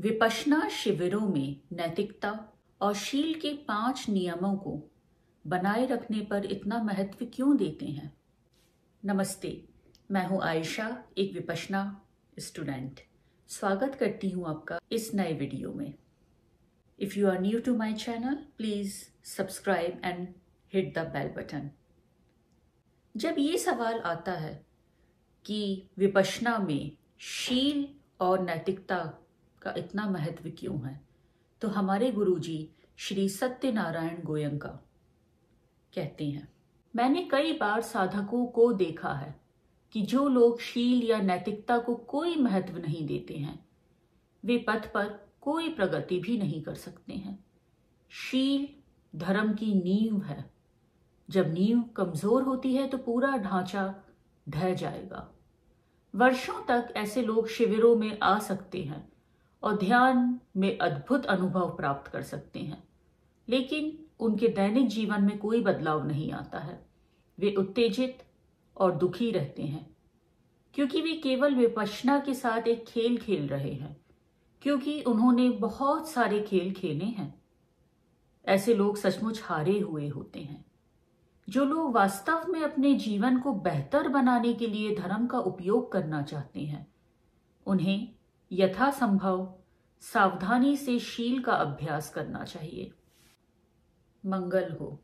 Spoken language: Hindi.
विपश्यना शिविरों में नैतिकता और शील के 5 नियमों को बनाए रखने पर इतना महत्व क्यों देते हैं? नमस्ते, मैं हूं आयशा, एक विपश्यना स्टूडेंट। स्वागत करती हूं आपका इस नए वीडियो में। If you are new to my channel, please subscribe and hit the bell button. जब ये सवाल आता है कि विपश्यना में शील और नैतिकता का इतना महत्व क्यों है, तो हमारे गुरुजी श्री सत्यनारायण गोयंका कहते हैं, मैंने कई बार साधकों को देखा है कि जो लोग शील या नैतिकता को कोई महत्व नहीं देते हैं, वे पथ पर कोई प्रगति भी नहीं कर सकते हैं। शील धर्म की नींव है। जब नींव कमजोर होती है तो पूरा ढांचा ढह जाएगा। वर्षों तक ऐसे लोग शिविरों में आ सकते हैं और ध्यान में अद्भुत अनुभव प्राप्त कर सकते हैं, लेकिन उनके दैनिक जीवन में कोई बदलाव नहीं आता है। वे उत्तेजित और दुखी रहते हैं क्योंकि वे केवल विपश्यना के साथ एक खेल खेल रहे हैं, क्योंकि उन्होंने बहुत सारे खेल खेले हैं। ऐसे लोग सचमुच हारे हुए होते हैं। जो लोग वास्तव में अपने जीवन को बेहतर बनाने के लिए धर्म का उपयोग करना चाहते हैं, उन्हें यथासंभव सावधानी से शील का अभ्यास करना चाहिए। मंगल हो।